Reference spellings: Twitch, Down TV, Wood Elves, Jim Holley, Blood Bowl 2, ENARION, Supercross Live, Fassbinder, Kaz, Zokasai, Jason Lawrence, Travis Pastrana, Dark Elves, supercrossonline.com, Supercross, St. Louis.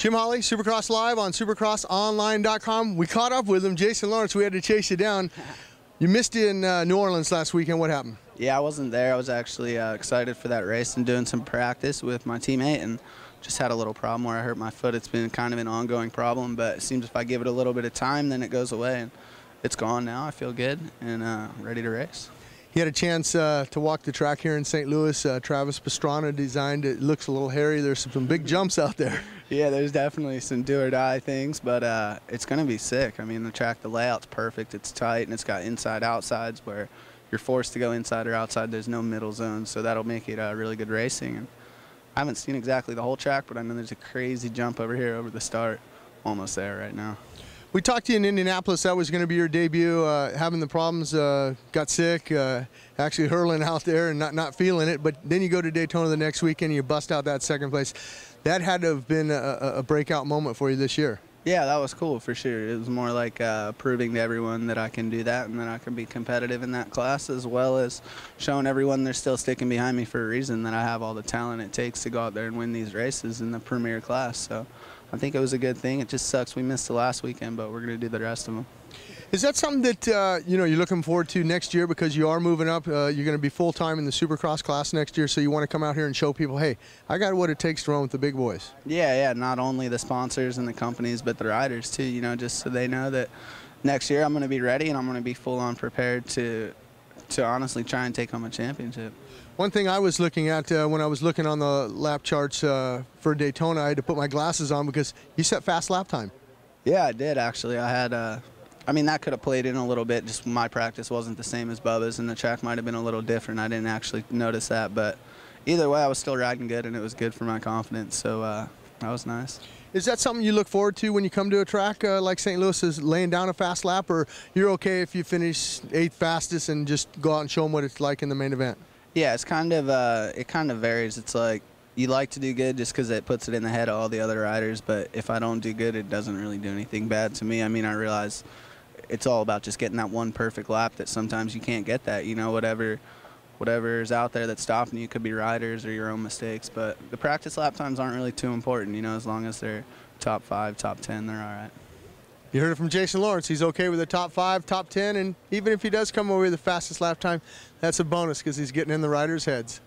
Jim Holley, Supercross Live on supercrossonline.com. We caught up with him, Jason Lawrence. We had to chase you down. You missed it in New Orleans last weekend. What happened? Yeah, I wasn't there. I was actually excited for that race and doing some practice with my teammate, and just had a little problem where I hurt my foot. It's been kind of an ongoing problem, but it seems if I give it a little bit of time, then it goes away. And it's gone now. I feel good and ready to race. He had a chance to walk the track here in St. Louis. Travis Pastrana designed it. It looks a little hairy. There's some big jumps out there. Yeah, there's definitely some do-or-die things, but it's going to be sick. I mean, the track, the layout's perfect. It's tight, and it's got inside-outsides where you're forced to go inside or outside. There's no middle zone, so that'll make it really good racing. And I haven't seen exactly the whole track, but I know there's a crazy jump over here over the start. Almost there right now. We talked to you in Indianapolis. That was going to be your debut. Having the problems, got sick, actually hurling out there and not feeling it. But then you go to Daytona the next weekend and you bust out that second place. That had to have been a breakout moment for you this year. Yeah, that was cool for sure. It was more like proving to everyone that I can do that and that I can be competitive in that class, as well as showing everyone they're still sticking behind me for a reason, that I have all the talent it takes to go out there and win these races in the premier class. So I think it was a good thing. It just sucks we missed the last weekend, but we're going to do the rest of them. Is that something that you know, you're looking forward to next year, because you are moving up? You're going to be full-time in the Supercross class next year, so you want to come out here and show people, hey, I got what it takes to run with the big boys. Yeah, not only the sponsors and the companies, but the riders too, you know, just so they know that next year I'm going to be ready and I'm going to be full-on prepared to honestly try and take home a championship. One thing I was looking at when I was looking on the lap charts for Daytona, I had to put my glasses on because you set fast lap time. Yeah, I did actually. I had, I mean, that could have played in a little bit. Just my practice wasn't the same as Bubba's, and the track might have been a little different. I didn't actually notice that, but either way, I was still riding good, and it was good for my confidence, so that was nice. Is that something you look forward to when you come to a track like St. Louis, is laying down a fast lap, or you're okay if you finish 8th fastest and just go out and show them what it's like in the main event? Yeah, it's kind of it kind of varies. It's like you like to do good just because it puts it in the head of all the other riders, but if I don't do good, it doesn't really do anything bad to me. I mean, I realize it's all about just getting that one perfect lap that sometimes you can't get that, you know, whatever is out there that's stopping you could be riders or your own mistakes, but the practice lap times aren't really too important, you know, as long as they're top 5, top 10, they're all right. You heard it from Jason Lawrence. He's okay with the top 5, top 10, and even if he does come away with the fastest lap time, that's a bonus because he's getting in the riders' heads.